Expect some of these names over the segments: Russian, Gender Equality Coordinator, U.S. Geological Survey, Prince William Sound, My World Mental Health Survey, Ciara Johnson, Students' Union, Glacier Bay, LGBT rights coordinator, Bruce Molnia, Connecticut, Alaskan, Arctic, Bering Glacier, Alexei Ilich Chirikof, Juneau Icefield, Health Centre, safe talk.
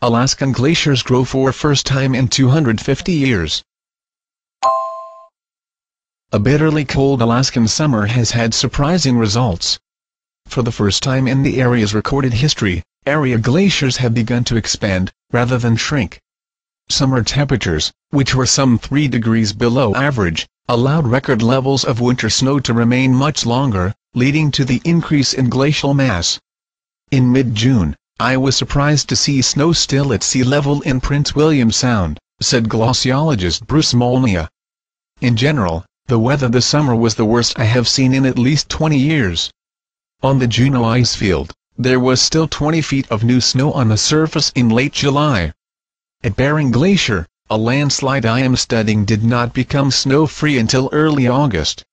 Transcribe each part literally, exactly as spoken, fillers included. Alaskan glaciers grow for first time in two hundred fifty years. A bitterly cold Alaskan summer has had surprising results. For the first time in the area's recorded history, area glaciers have begun to expand, rather than shrink. Summer temperatures, which were some three degrees below average, allowed record levels of winter snow to remain much longer, leading to the increase in glacial mass. In mid-June, I was surprised to see snow still at sea level in Prince William Sound, said glaciologist Bruce Molnia. In general, the weather this summer was the worst I have seen in at least twenty years. On the Juneau Icefield, there was still twenty feet of new snow on the surface in late July. At Bering Glacier, a landslide I am studying did not become snow-free until early August.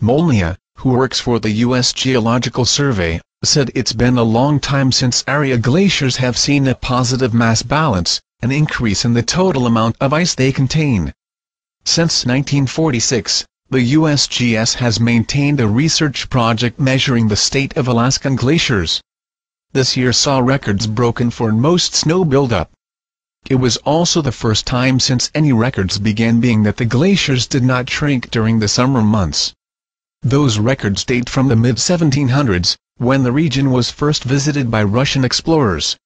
Molnia, who works for the U S Geological Survey, said it's been a long time since area glaciers have seen a positive mass balance, an increase in the total amount of ice they contain. Since nineteen forty-six, the U S G S has maintained a research project measuring the state of Alaskan glaciers. This year saw records broken for most snow buildup. It was also the first time since any records began being that the glaciers did not shrink during the summer months. Those records date from the mid seventeen hundreds, when the region was first visited by Russian explorers.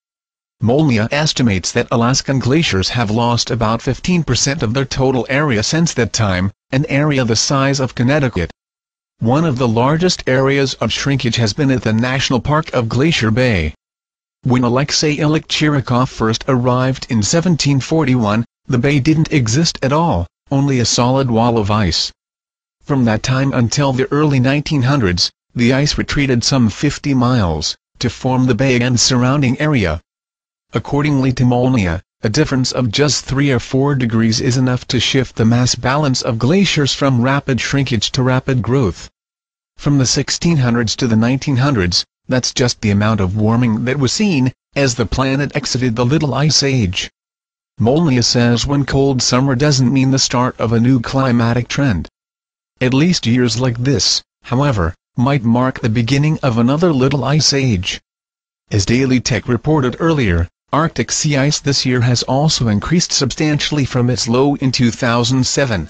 Molnia estimates that Alaskan glaciers have lost about fifteen percent of their total area since that time, an area the size of Connecticut. One of the largest areas of shrinkage has been at the National Park of Glacier Bay. When Alexei Ilich Chirikof first arrived in seventeen forty-one, the bay didn't exist at all, only a solid wall of ice. From that time until the early nineteen hundreds, the ice retreated some fifty miles, to form the bay and surrounding area. Accordingly to Molnia, a difference of just three or four degrees is enough to shift the mass balance of glaciers from rapid shrinkage to rapid growth. From the sixteen hundreds to the nineteen hundreds, that's just the amount of warming that was seen, as the planet exited the Little Ice Age. Molnia says one cold summer doesn't mean the start of a new climatic trend. At least years like this, however, might mark the beginning of another Little Ice Age. As Daily Tech reported earlier, Arctic sea ice this year has also increased substantially from its low in two thousand seven.